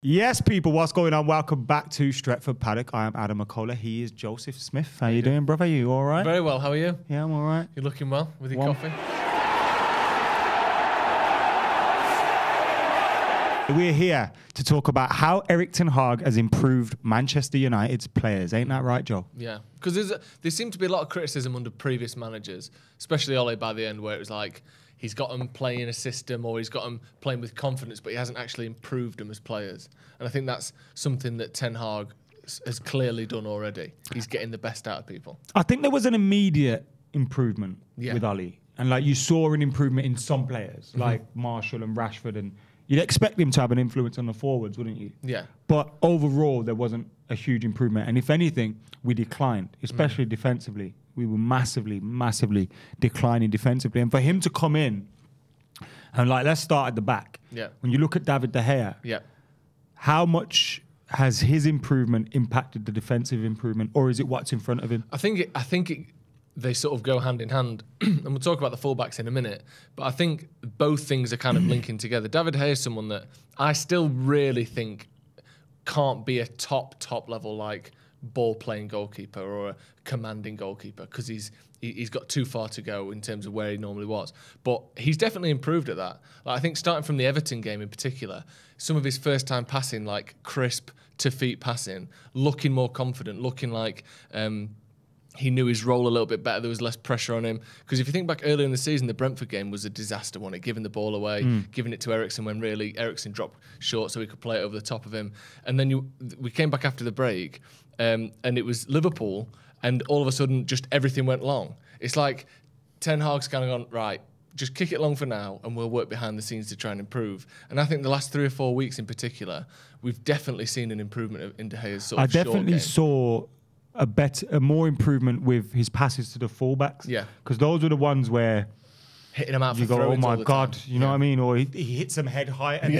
Yes, people, what's going on? Welcome back to Stretford Paddock. I am Adam McCullough. He is Joseph Smith. How you doing, brother? You all right? Very well. How are you? Yeah, I'm all right. You're looking well with your coffee. We're here to talk about how Erik Ten Hag has improved Manchester United's players. Ain't that right, Joe? Yeah, because there seemed to be a lot of criticism under previous managers, especially Ole by the end, where it was like, he's got them playing a system or he's got them playing with confidence, but he hasn't actually improved them as players. And I think that's something that Ten Hag has clearly done already. He's getting the best out of people. I think there was an immediate improvement with Ole. And like you saw an improvement in some players, like Martial and Rashford. And you'd expect him to have an influence on the forwards, wouldn't you? Yeah. But overall, there wasn't a huge improvement. And if anything, we declined, especially defensively. We were massively, massively declining defensively. And for him to come in and, like, let's start at the back. Yeah. When you look at David De Gea, how much has his improvement impacted the defensive improvement, or is it what's in front of him? I think they sort of go hand in hand. And we'll talk about the fullbacks in a minute. But I think both things are kind of linking together. David De Gea is someone that I still really think can't be a top level, like, ball-playing goalkeeper or a commanding goalkeeper, because he's got too far to go in terms of where he normally was. But he's definitely improved at that. Like, I think starting from the Everton game in particular, some of his first-time passing, like crisp to-feet passing, looking more confident, looking like he knew his role a little bit better. There was less pressure on him. Because if you think back earlier in the season, the Brentford game was a disaster, wasn't it? Giving the ball away, giving it to Eriksen when really Eriksen dropped short so he could play it over the top of him. And then we came back after the break and it was Liverpool, and all of a sudden just everything went long. It's like Ten Hag's kind of gone, right, just kick it long for now and we'll work behind the scenes to try and improve. And I think the last 3 or 4 weeks in particular, we've definitely seen an improvement in De Gea's sort of short game. I definitely saw a more improvement with his passes to the fullbacks. Yeah. Because those were the ones where hitting them out for throw-ins. You go, oh my God, you know what I mean? Or he hits them head high and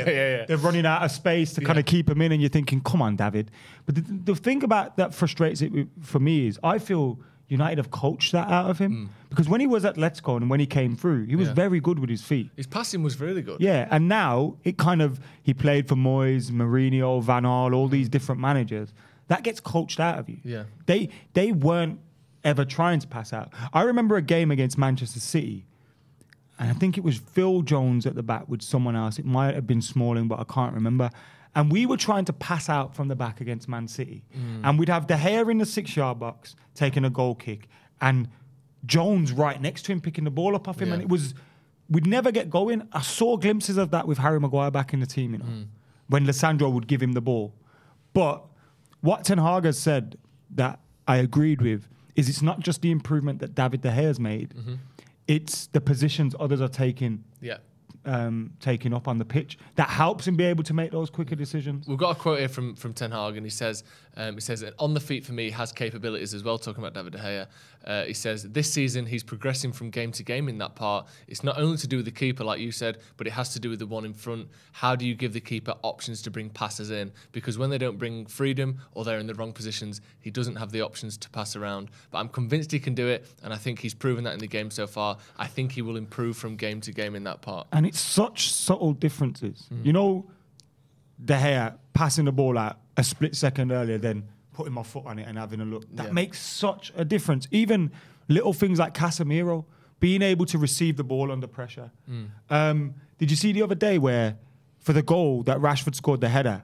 they're running out of space to kind of keep them in, and you're thinking, come on, David. But the thing about that frustrates it for me is I feel United have coached that out of him. Because when he was at Atletico and when he came through, he was very good with his feet. His passing was really good. Yeah, and now it kind of, he played for Moyes, Mourinho, Van Aal, all these different managers. That gets coached out of you. Yeah. They weren't ever trying to pass out. I remember a game against Manchester City, and I think it was Phil Jones at the back with someone else. It might have been Smalling, but I can't remember. And we were trying to pass out from the back against Man City. And we'd have De Gea in the 6-yard box taking a goal kick and Jones right next to him picking the ball up off him. And it was, we'd never get going. I saw glimpses of that with Harry Maguire back in the team, you know, when Lissandro would give him the ball. But what Ten Hag has said that I agreed with is it's not just the improvement that David De Gea has made. It's the positions others are taking taking up on the pitch that helps him be able to make those quicker decisions. We've got a quote here from Ten Hag, and he says that on the feet for me has capabilities as well, talking about David De Gea. He says this season he's progressing from game to game in that part. It's not only to do with the keeper, like you said, but it has to do with the one in front. How do you give the keeper options to bring passes in? Because when they don't bring freedom or they're in the wrong positions, he doesn't have the options to pass around. But I'm convinced he can do it, and I think he's proven that in the game so far. I think he will improve from game to game in that part. And it's such subtle differences. You know, De Gea passing the ball out a split second earlier than putting my foot on it and having a look. That makes such a difference. Even little things like Casemiro, being able to receive the ball under pressure. Did you see the other day where, for the goal that Rashford scored the header,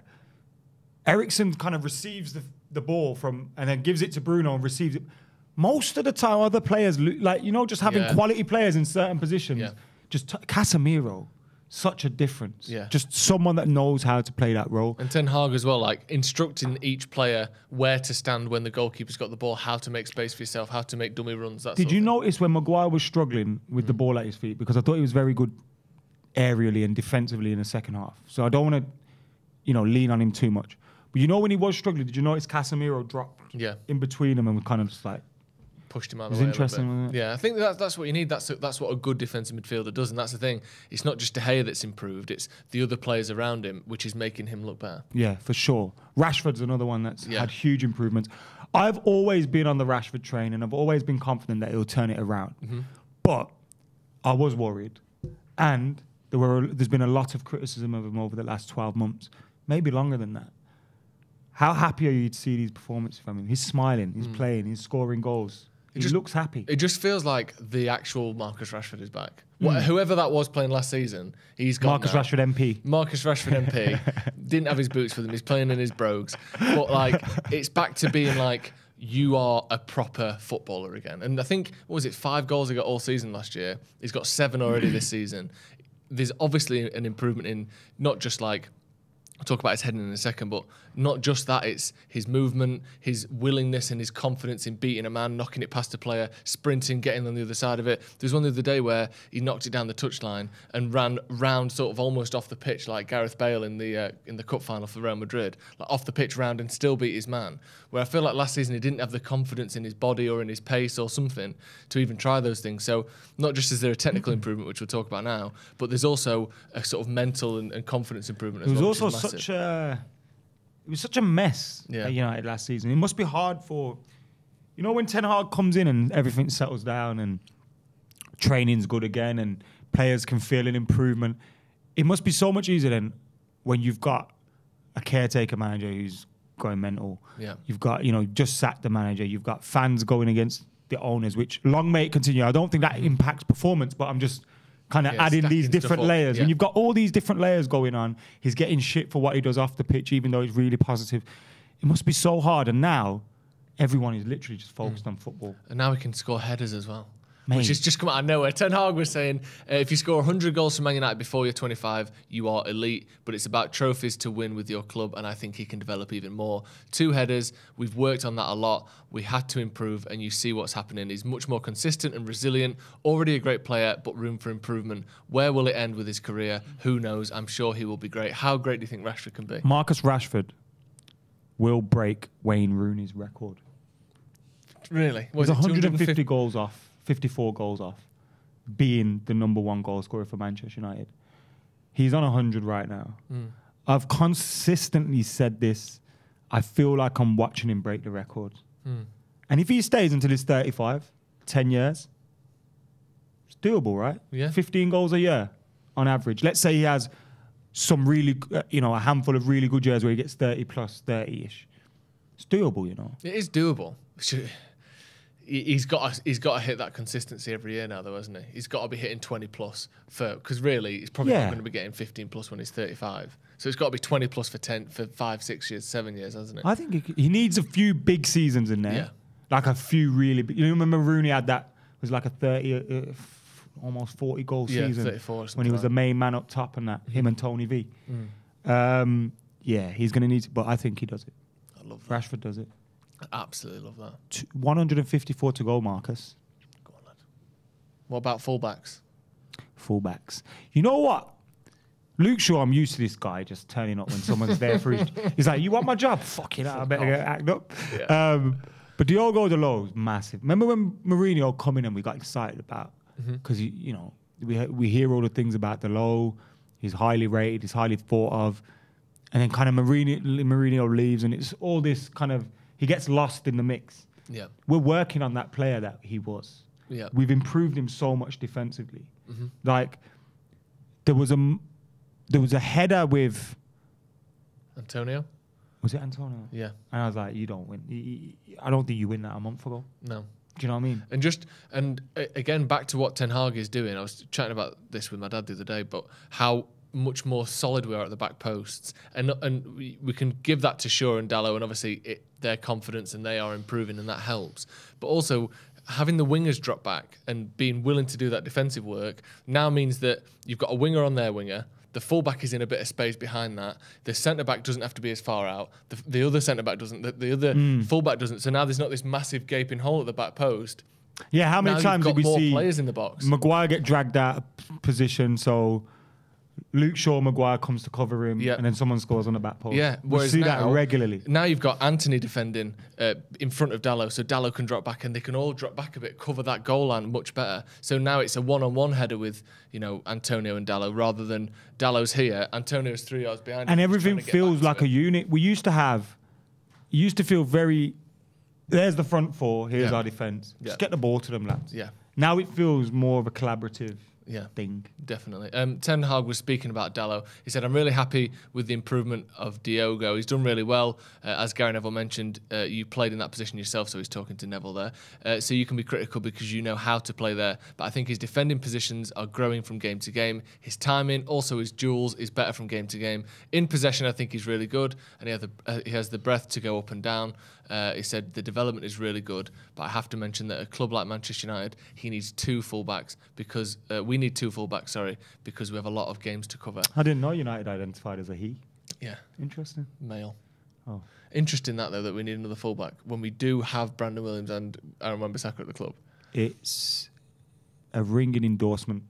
Eriksen kind of receives the ball from and then gives it to Bruno and receives it. Most of the time, other players, like, you know, just having quality players in certain positions. Just Casemiro, such a difference. Just someone that knows how to play that role. And Ten Hag as well, like instructing each player where to stand when the goalkeeper's got the ball, how to make space for yourself, how to make dummy runs. That Did you notice when Maguire was struggling with the ball at his feet? Because I thought he was very good aerially and defensively in the second half. So I don't want to, you know, lean on him too much. But you know, when he was struggling, did you notice Casemiro dropped in between him and was kind of just like, pushed him out of the way. It's interesting, wasn't it? Yeah, I think that's what you need. That's what a good defensive midfielder does, and that's the thing. It's not just De Gea that's improved, it's the other players around him, which is making him look better. Yeah, for sure. Rashford's another one that's had huge improvements. I've always been on the Rashford train, and I've always been confident that he'll turn it around. But I was worried, and there's been a lot of criticism of him over the last 12 months. maybe longer than that. How happy are you to see these performances from him? He's smiling, he's playing, he's scoring goals. He just looks happy. It just feels like the actual Marcus Rashford is back. Whoever that was playing last season, he's got Marcus Rashford MP. Marcus Rashford MP. Didn't have his boots with him. He's playing in his brogues. But, like, it's back to being, like, you are a proper footballer again. And I think, what was it, 5 goals he got all season last year. He's got 7 already this season. There's obviously an improvement in not just, like, I'll talk about his heading in a second, but not just that, it's his movement, his willingness and his confidence in beating a man, knocking it past a player, sprinting, getting on the other side of it. There's one the other day where he knocked it down the touchline and ran round sort of almost off the pitch like Gareth Bale in the cup final for Real Madrid, like off the pitch round and still beat his man. Where I feel like last season he didn't have the confidence in his body or in his pace or something to even try those things. So not just is there a technical improvement, which we'll talk about now, but there's also a sort of mental and confidence improvement as well. There's also it was such a mess at United last season. It must be hard for, you know, when Ten Hag comes in and everything settles down and training's good again and players can feel an improvement. It must be so much easier then when you've got a caretaker manager who's going mental. Yeah. You've got, you know, just sacked the manager. You've got fans going against the owners, which long may it continue. I don't think that impacts performance, but I'm just kind of adding these different layers. When you've got all these different layers going on, he's getting shit for what he does off the pitch, even though he's really positive. It must be so hard. And now everyone is literally just focused on football. And now he can score headers as well. Mate. Which has just come out of nowhere. Ten Hag was saying, if you score 100 goals for Man United before you're 25, you are elite, but it's about trophies to win with your club, and I think he can develop even more. 2 headers, we've worked on that a lot. We had to improve, and you see what's happening. He's much more consistent and resilient, already a great player, but room for improvement. Where will it end with his career? Who knows? I'm sure he will be great. How great do you think Rashford can be? Marcus Rashford will break Wayne Rooney's record. Really? He's 150 goals off. 54 goals off, being the #1 goal scorer for Manchester United. He's on 100 right now. I've consistently said this. I feel like I'm watching him break the record. And if he stays until he's 35, 10 years, it's doable, right? Yeah. 15 goals a year on average. Let's say he has some really, you know, a handful of really good years where he gets 30 plus, 30-ish. It's doable, you know. It is doable. He's got to hit that consistency every year now, though, hasn't he? He's got to be hitting 20 plus for, because really he's probably not going to be getting 15 plus when he's 35. So it's got to be 20 plus for 5, 6 years, 7 years, hasn't it? I think he needs a few big seasons in there, like a few really big. You remember Rooney had that, it was like a 30, almost 40 goal season 34 or something, when he was the main man up top and that him and Tony V. Yeah, he's going to need, but I think he does it. I love that. Rashford does it. Absolutely love that. 154 to go, Marcus. Go on, lad. What about fullbacks? Fullbacks. You know what? Luke Shaw, I'm used to this guy just turning up when someone's there for his... He's like, you want my job? Fuck it, I better act up. Yeah. But Diogo Dalot is massive. Remember when Mourinho come in and we got excited about... Because, you know, we hear all the things about Dalot. He's highly rated. He's highly thought of. And then kind of Mourinho leaves and it's all this kind of... He gets lost in the mix. Yeah, we're working on that player that he was. Yeah, we've improved him so much defensively. Like there was a header with Antonio. Was it Antonio? Yeah. And I was like, you don't win. I don't think you win that a month ago. No. Do you know what I mean? And just, and again, back to what Ten Hag is doing. I was chatting about this with my dad the other day, but how much more solid we are at the back posts, and we can give that to Shaw and Dalot, and obviously their confidence and they are improving, and that helps. But also having the wingers drop back and being willing to do that defensive work now means that you've got a winger on their winger. The fullback is in a bit of space behind that. The centre-back doesn't have to be as far out. The other centre-back doesn't. The other fullback doesn't. So now there's not this massive gaping hole at the back post. Yeah, how many times did we see players in the box? Maguire get dragged out of position, so Luke Shaw, Maguire comes to cover him, and then someone scores on the back post. Yeah, we see that regularly. Now you've got Anthony defending in front of Dalot, so Dalot can drop back, and they can all drop back a bit, cover that goal line much better. So now it's a one-on-one header with, you know, Antonio and Dalot, rather than Dalot's here, Antonio's 3 yards behind, and everything feels like a unit. We used to have, feel very. There's the front four. Here's our defense. Just get the ball to them, lads. Yeah. Now it feels more of a collaborative Yeah, thing. Definitely. Ten Hag was speaking about Dalot. He said, "I'm really happy with the improvement of Diogo. He's done really well. As Gary Neville mentioned, you played in that position yourself," so he's talking to Neville there. "So you can be critical because you know how to play there. But I think his defending positions are growing from game to game. His timing, also his duels, is better from game to game. In possession, I think he's really good, and he has the breadth to go up and down." He said, "The development is really good, but I have to mention that a club like Manchester United, he needs two fullbacks because we need two fullbacks, sorry, because we have a lot of games to cover." I didn't know United identified as a he. Yeah. Interesting. Male. Oh. Interesting that, though, that we need another fullback when we do have Brandon Williams and Aaron Wan-Bissaka at the club. It's a ringing endorsement.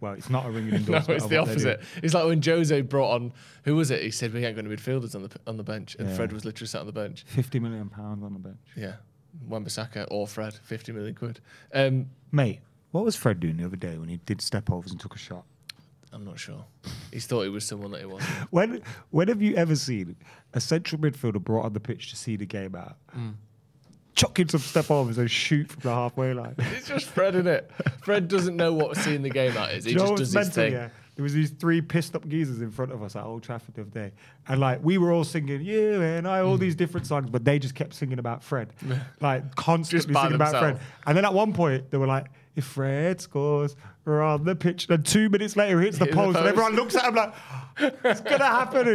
Well, it's not a ringing endorsement. No, it's the opposite. It's like when Jose brought on, who was it? He said, "We ain't going to midfielders on the bench." And yeah. Fred was literally sat on the bench. £50 million on the bench. Yeah. Wan-Bissaka or Fred, £50 million quid. Mate, what was Fred doing the other day when he did step overs and took a shot? I'm not sure. He thought he was someone that he wasn't. When have you ever seen a central midfielder brought on the pitch to see the game out? Mm. Chucking some step overs and shoot from the halfway line. It's just Fred, isn't it? Fred doesn't know what seeing the game out is. He just does his thing. Yeah. There was these three pissed up geezers in front of us at Old Trafford the other day. And like, we were all singing, "You and I," all these different songs, but they just kept singing about Fred. Like, constantly singing about Fred. And then at one point, they were like, "If Fred scores, we're on the pitch." And 2 minutes later, he hits the post. And everyone looks at him like, "It's going to happen."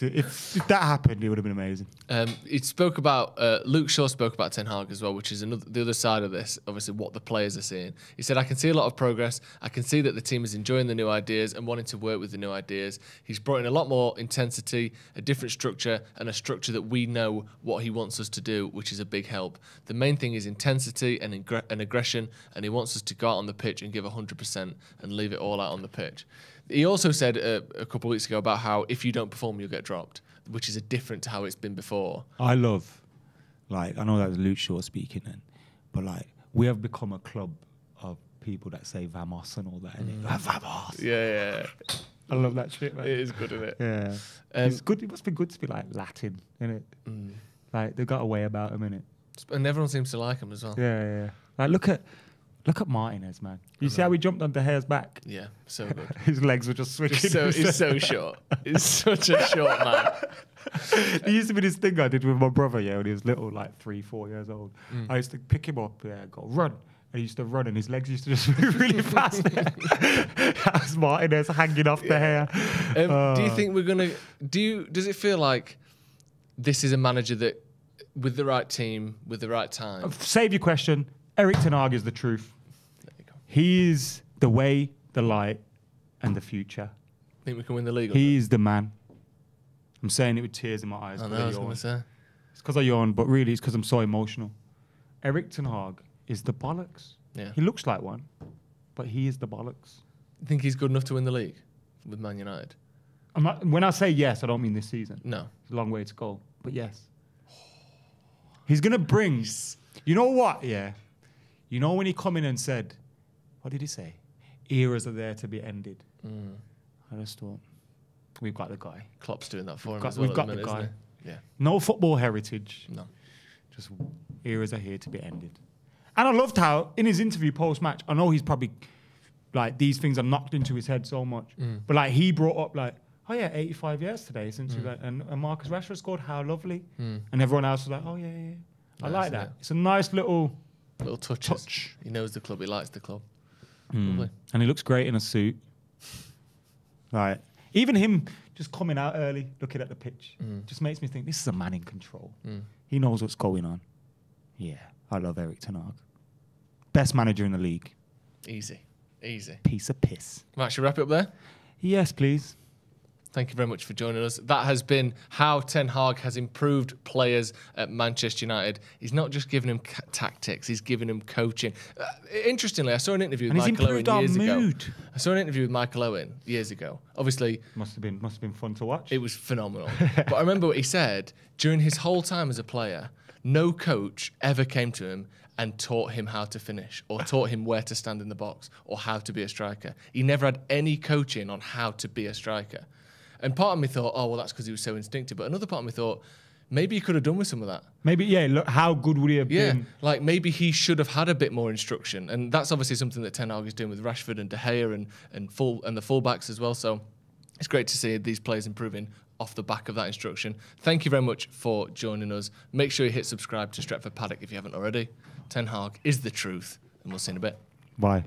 If that happened, it would have been amazing. It spoke about, Luke Shaw spoke about Ten Hag as well, which is the other side of this, obviously, what the players are seeing. He said, "I can see a lot of progress. I can see that the team is enjoying the new ideas and wanting to work with the new ideas. He's brought in a lot more intensity, a different structure, and a structure that we know what he wants us to do, which is a big help. The main thing is intensity and aggression, and he wants us to go out on the pitch and give 100% and leave it all out on the pitch." He also said a couple of weeks ago about how if you don't perform, you'll get dropped, which is different to how it's been before. I love, like, I know that was Luke Shaw speaking, but like, we have become a club of people that say "vamos" and all that. And "Vamos." Yeah, yeah. I love that shit, man. It is good, isn't it? Yeah. It's good. It must be good to be like Latin, innit? Mm. Like, they've got a way about them, innit? And everyone seems to like him as well. Yeah, yeah. Like, look at Martinez, man. You see how he jumped on De Gea's back? Yeah, so good. His legs were just switching. He's so short. He's such a short man. There used to be this thing I did with my brother, yeah, when he was little, like 3, 4 years old. Mm. I used to pick him up, yeah, go run. And he used to run and his legs used to just move really fast. That was Martinez hanging off De Gea. Do you think we're going to... Does it feel like this is a manager that, with the right team, with the right time... Save your question. Erik Ten Hag is the truth. He is the way, the light, and the future. Think we can win the league? He is the man. I'm saying it with tears in my eyes. I know, I was going to say. It's because I yawn, but really it's because I'm so emotional. Erik Ten Hag is the bollocks. Yeah. He looks like one, but he is the bollocks. You think he's good enough to win the league with Man United? I'm not, when I say yes, I don't mean this season. No. It's a long way to go, but yes. He's going to bring... You know what? Yeah. You know when he come in and said... What did he say? Eras are there to be ended. Mm. I just thought, we've got the guy. Klopp's doing that for him as well. We've got the guy. Yeah. No football heritage. No. Just eras are here to be ended. And I loved how in his interview post-match, I know he's probably like these things are knocked into his head so much, but like he brought up like, "Oh yeah, 85 years today since we got and Marcus Rashford scored. How lovely!" And everyone else was like, "Oh yeah, yeah." I like that. It's a nice little touch. He knows the club. He likes the club. Mm. And he looks great in a suit. Right. Even him just coming out early, looking at the pitch, just makes me think this is a man in control. He knows what's going on. Yeah, I love Erik Ten Hag. Best manager in the league. Easy, easy. Piece of piss. Right, should we wrap it up there? Yes, please. Thank you very much for joining us. That has been how Ten Hag has improved players at Manchester United. He's not just giving them tactics, he's giving them coaching. Interestingly, I saw an interview with Michael Owen years ago. I saw an interview with Michael Owen years ago. Obviously, must have been fun to watch. It was phenomenal. But I remember what he said during his whole time as a player. No coach ever came to him and taught him how to finish or taught him where to stand in the box or how to be a striker. He never had any coaching on how to be a striker. And part of me thought, oh, well, that's because he was so instinctive. But another part of me thought, Maybe he could have done with some of that. Maybe, yeah, look, how good would he have been? Like maybe he should have had a bit more instruction. And that's obviously something that Ten Hag is doing with Rashford and De Gea and the fullbacks as well. So it's great to see these players improving off the back of that instruction. Thank you very much for joining us. Make sure you hit subscribe to Stretford Paddock if you haven't already. Ten Hag is the truth, and we'll see you in a bit. Bye.